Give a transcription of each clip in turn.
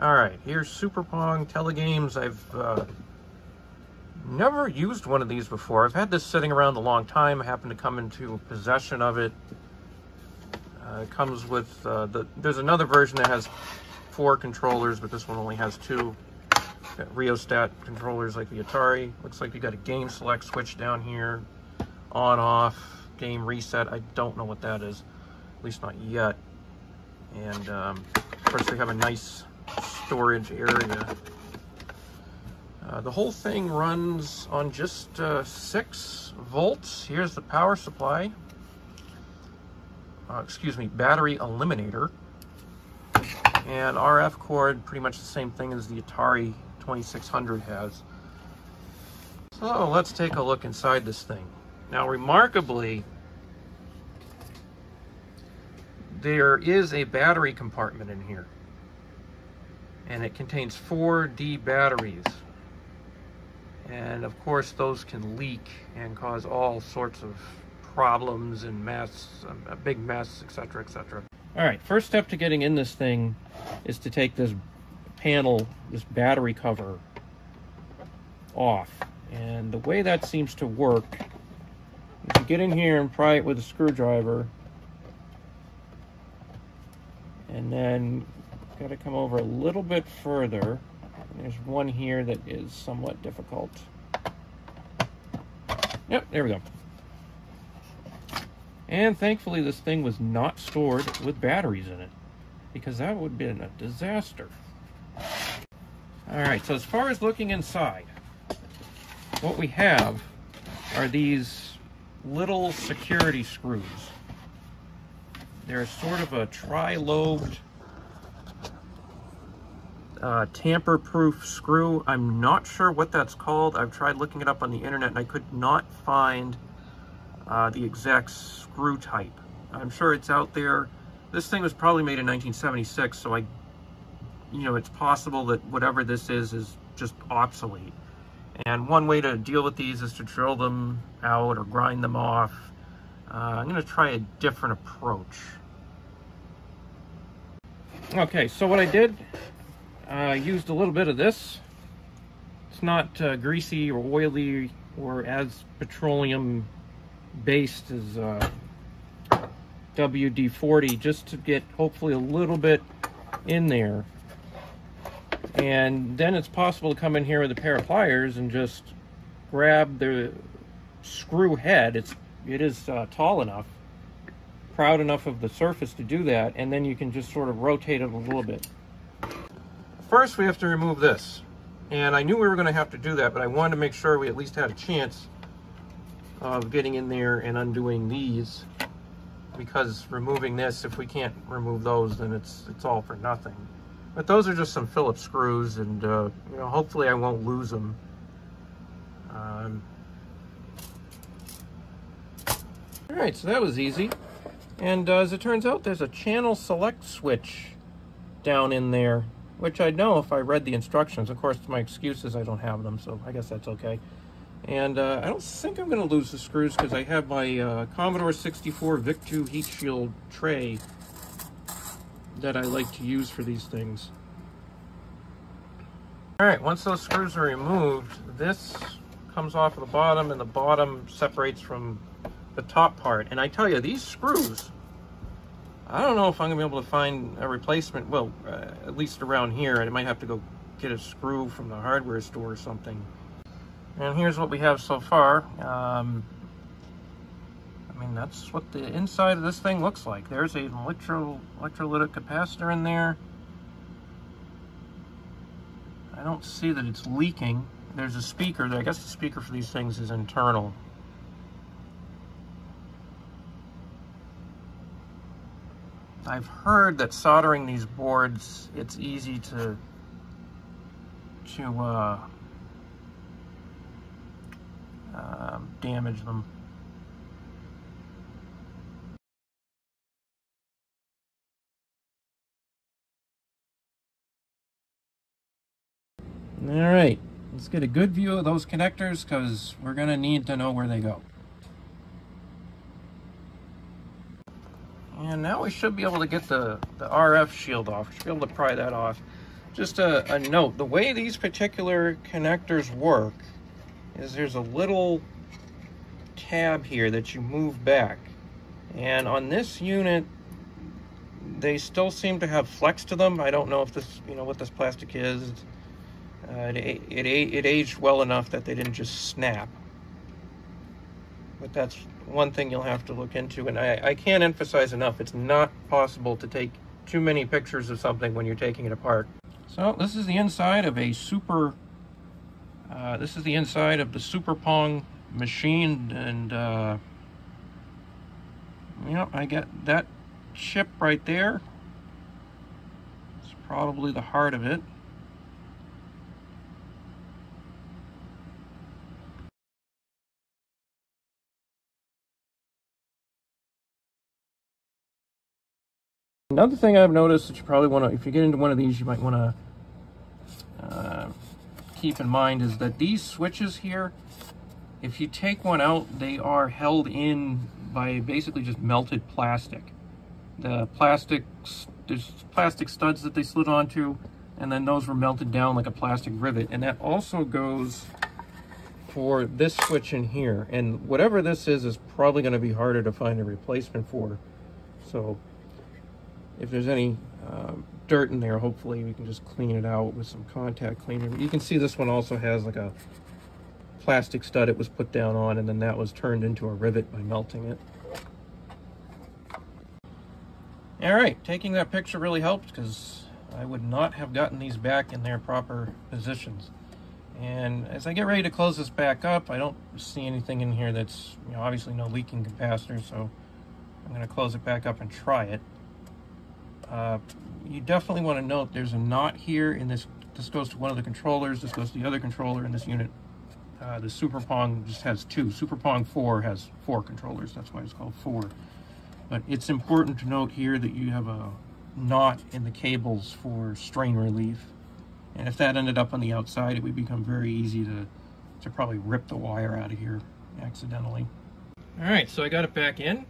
All right, here's Super Pong Telegames. I've never used one of these before. I've had this sitting around a long time. I happened to come into possession of it. It comes with there's another version that has 4 controllers, but this one only has 2. Got rheostat controllers like the Atari. Looks like you got a game select switch down here, on off, game reset. I don't know what that is, at least not yet. And of course they have a nice storage area. The whole thing runs on just 6 volts. Here's the power supply. Excuse me, battery eliminator. And RF cord, pretty much the same thing as the Atari 2600 has. So let's take a look inside this thing. Now, remarkably, there is a battery compartment in here. And it contains 4D batteries. And of course, those can leak and cause all sorts of problems and mess, a big mess, etc., etc. All right, first step to getting in this thing is to take this panel, this battery cover, off. And the way that seems to work is you get in here and pry it with a screwdriver, and then you've got to come over a little bit further. There's one here that is somewhat difficult. Yep, there we go. And thankfully this thing was not stored with batteries in it, because that would have been a disaster. All right, so as far as looking inside, what we have are these little security screws. They're sort of a tri-lobed tamper-proof screw. I'm not sure what that's called. I've tried looking it up on the internet and I could not find the exact screw type. I'm sure it's out there. This thing was probably made in 1976, so it's possible that whatever this is just obsolete. And one way to deal with these is to drill them out or grind them off. I'm gonna try a different approach. Okay, so what I did, I used a little bit of this. It's not greasy or oily or as petroleum based as WD-40, just to get hopefully a little bit in there. And then it's possible to come in here with a pair of pliers and just grab the screw head. It is tall enough, proud enough of the surface to do that, and then you can just sort of rotate it a little bit. First we have to remove this, and I knew we were going to have to do that, but I wanted to make sure we at least had a chance of getting in there and undoing these, because removing this, if we can't remove those, then it's all for nothing. But those are just some Phillips screws, and hopefully I won't lose them. All right, so that was easy. And as it turns out, there's a channel select switch down in there, which I know if I read the instructions. Of course, my excuse is I don't have them, so I guess that's okay. And I don't think I'm going to lose the screws, because I have my Commodore 64 VIC-II heat shield tray that I like to use for these things. All right, once those screws are removed, this comes off of the bottom, and the bottom separates from the top part. And I tell you, these screws, I don't know if I'm going to be able to find a replacement. Well, at least around here. I might have to go get a screw from the hardware store or something. And here's what we have so far. I mean, that's what the inside of this thing looks like. There's an electrolytic capacitor in there. I don't see that it's leaking. There's a speaker there. I guess the speaker for these things is internal. I've heard that soldering these boards, it's easy to damage them. All right, let's get a good view of those connectors, because we're going to need to know where they go. And now we should be able to get the RF shield off. We should be able to pry that off. just a note, the way these particular connectors work is there's a little tab here that you move back. And on this unit, they still seem to have flex to them. I don't know if this, you know, what this plastic is. It aged well enough that they didn't just snap. But that's one thing you'll have to look into. And I can't emphasize enough, it's not possible to take too many pictures of something when you're taking it apart. So this is the inside of a Super, this is the inside of the Super Pong machine. And you know, I get that chip right there. It's probably the heart of it. Another thing I've noticed that you probably want to, if you get into one of these, you might want to keep in mind is that these switches here, if you take one out, they are held in by basically just melted plastic. The plastic, there's plastic studs that they slid onto, and then those were melted down like a plastic rivet. And that also goes for this switch in here. And whatever this is probably going to be harder to find a replacement for. So if there's any dirt in there, hopefully we can just clean it out with some contact cleaner. You can see this one also has like a plastic stud it was put down on, and then that was turned into a rivet by melting it. All right, taking that picture really helped because I would not have gotten these back in their proper positions. And as I get ready to close this back up, I don't see anything in here that's, you know, obviously no leaking capacitor, so I'm going to close it back up and try it. You definitely want to note there's a knot here, and this goes to one of the controllers, this goes to the other controller in this unit. The Super Pong just has two. SuperPong 4 has 4 controllers, that's why it's called 4. But it's important to note here that you have a knot in the cables for strain relief. And if that ended up on the outside, it would become very easy to probably rip the wire out of here accidentally. Alright, so I got it back in.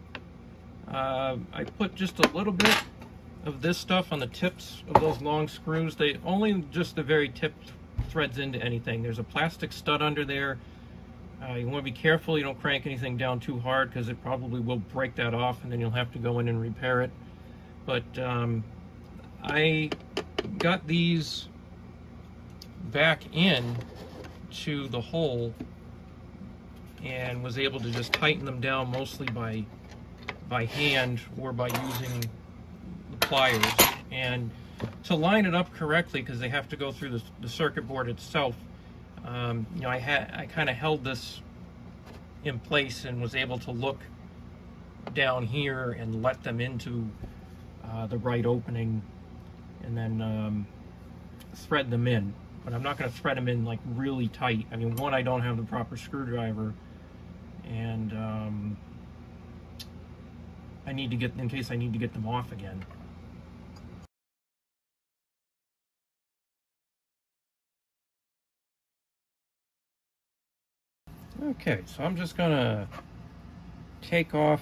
I put just a little bit of this stuff on the tips of those long screws. They only just the very tip threads into anything. There's a plastic stud under there. You want to be careful you don't crank anything down too hard because it probably will break that off, and then you'll have to go in and repair it. But I got these back in to the hole and was able to just tighten them down mostly by hand or by using pliers. And to line it up correctly, because they have to go through the circuit board itself, you know, I kind of held this in place and was able to look down here and let them into the right opening, and then thread them in. But I'm not going to thread them in like really tight. I mean, one, I don't have the proper screwdriver, and I need to get, in case I need to get them off again. Okay, so I'm just gonna take off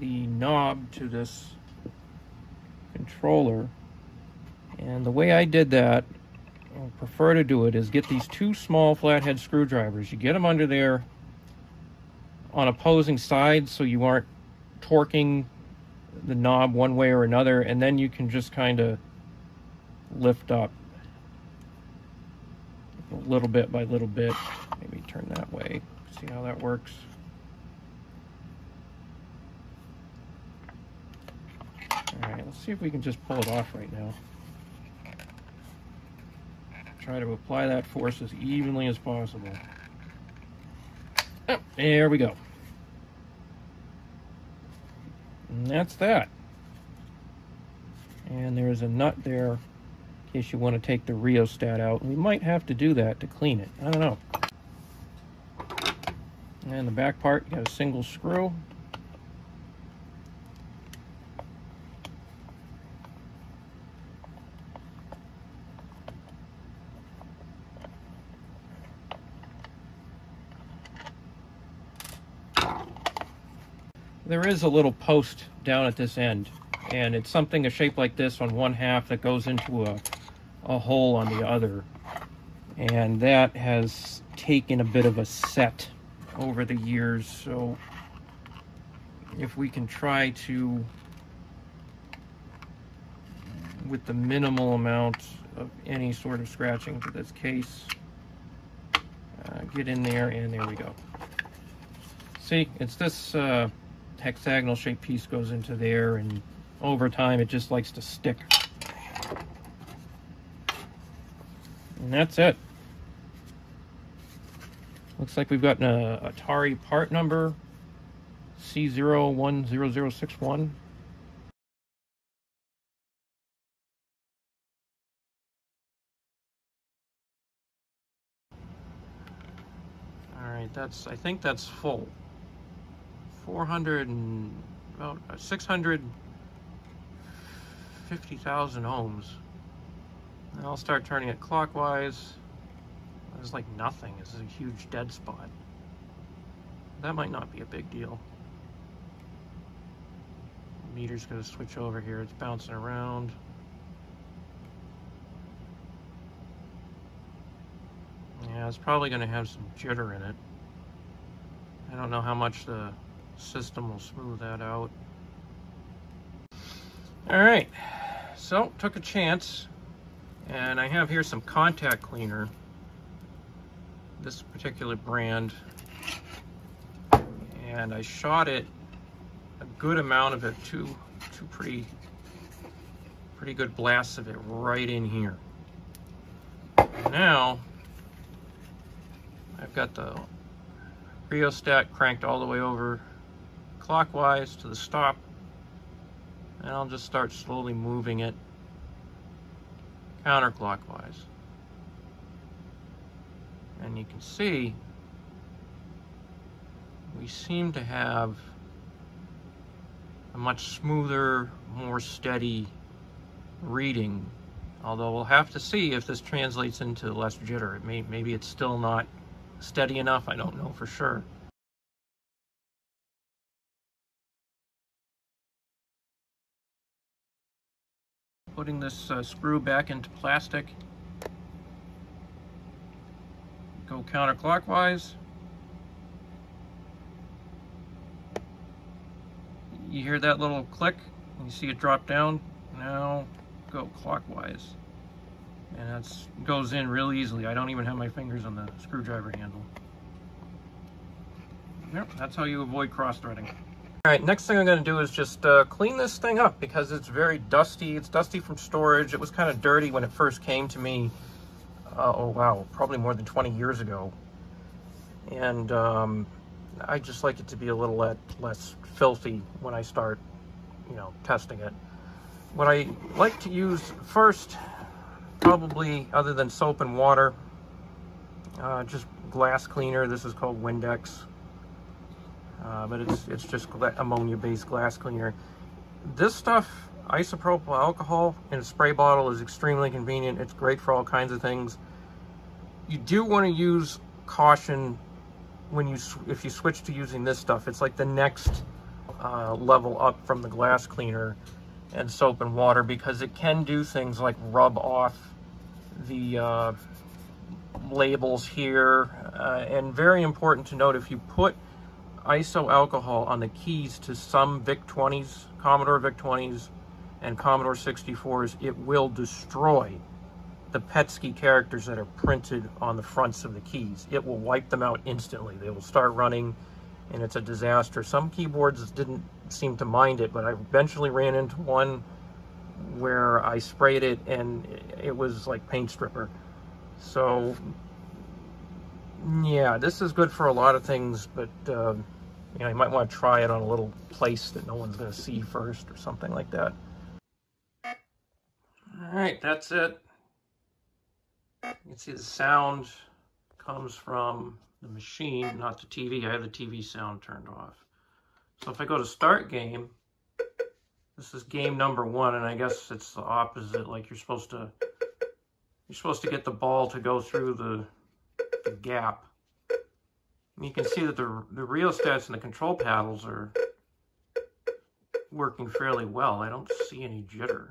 the knob to this controller, and the way I did that, or prefer to do it, is get these two small flathead screwdrivers. You get them under there on opposing sides so you aren't torquing the knob one way or another, and then you can just kind of lift up a little bit by little bit. Maybe turn that way, see how that works. All right, let's see if we can just pull it off right now. Try to apply that force as evenly as possible. Oh, there we go. And that's that. And there is a nut there in case you want to take the rheostat out. We might have to do that to clean it, I don't know. And the back part, you got a single screw. There is a little post down at this end, and it's something a shape like this on one half that goes into a a hole on the other, and that has taken a bit of a set over the years. So if we can try to, with the minimal amount of any sort of scratching to this case, get in there, and there we go. See, it's this hexagonal shaped piece goes into there, and over time it just likes to stick. And that's it. Looks like we've got an Atari part number, C010061. Alright, that's, I think that's full. 400 and about 650,000 ohms. And I'll start turning it clockwise. There's like nothing. This is a huge dead spot. That might not be a big deal. The meter's going to switch over here. It's bouncing around. Yeah, it's probably going to have some jitter in it. I don't know how much the system will smooth that out. Alright, so took a chance, and I have here some contact cleaner. This particular brand, and I shot it, a good amount of it, two pretty good blasts of it right in here. And now I've got the rheostat cranked all the way over clockwise to the stop, and I'll just start slowly moving it counterclockwise. And you can see, we seem to have a much smoother, more steady reading. Although we'll have to see if this translates into less jitter. It maybe it's still not steady enough, I don't know for sure. Putting this screw back into plastic. Go counterclockwise. You hear that little click, you see it drop down. Now go clockwise, and that goes in real easily. I don't even have my fingers on the screwdriver handle. Yep, that's how you avoid cross-threading. All right, next thing I'm going to do is just clean this thing up, because it's very dusty. It's dusty from storage. It was kind of dirty when it first came to me. Oh wow, probably more than 20 years ago. And I just like it to be a little less filthy when I start, you know, testing it. What I like to use first, probably other than soap and water, just glass cleaner. This is called Windex, but it's just ammonia-based glass cleaner. This stuff, isopropyl alcohol in a spray bottle, is extremely convenient. It's great for all kinds of things. You do want to use caution when you if you switch to using this stuff. It's like the next level up from the glass cleaner and soap and water, because it can do things like rub off the labels here. And very important to note, if you put iso alcohol on the keys to some VIC-20s, Commodore VIC-20s, and Commodore 64s, it will destroy the Petsky characters that are printed on the fronts of the keys. It will wipe them out instantly. They will start running, and it's a disaster. Some keyboards didn't seem to mind it, but I eventually ran into one where I sprayed it, and it was like paint stripper. So yeah, this is good for a lot of things, but you know, you might want to try it on a little place that no one's going to see first or something like that. All right, that's it. You can see the sound comes from the machine, not the TV. I have the TV sound turned off. So if I go to start game, this is game number one, and I guess it's the opposite. Like you're supposed to get the ball to go through the gap. And you can see that the rheostats and the control paddles are working fairly well. I don't see any jitter.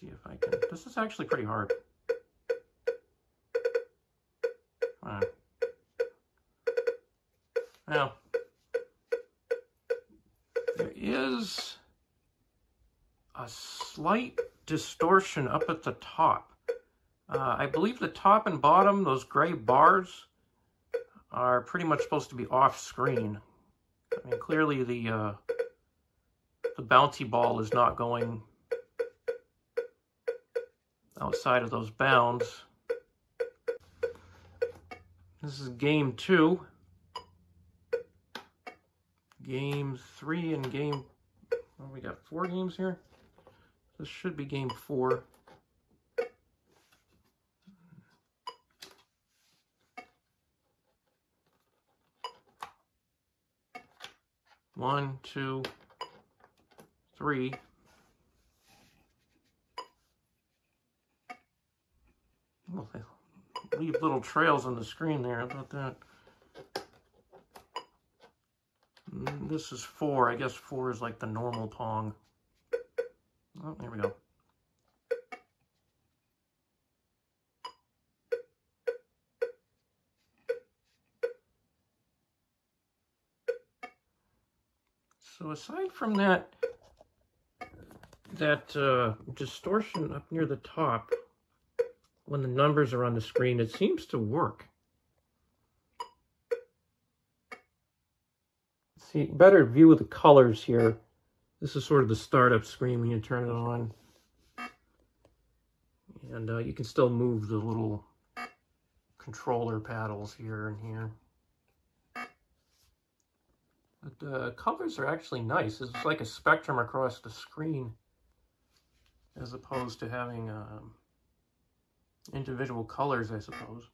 see if I can. This is actually pretty hard. Come on. Now, there is a slight distortion up at the top. I believe the top and bottom, those gray bars, are pretty much supposed to be off screen. I mean, clearly the bouncy ball is not going outside of those bounds. This is game 2. Game 3 and game... Oh, we got 4 games here. This should be game 4. One, two, three. Well, they leave little trails on the screen there. How about that? This is 4. I guess 4 is like the normal Pong. Oh, there we go. So aside from that distortion up near the top, when the numbers are on the screen, it seems to work. See, better view of the colors here. This is sort of the startup screen when you turn it on. And you can still move the little controller paddles here and here. But the colors are actually nice. It's like a spectrum across the screen as opposed to having individual colors, I suppose.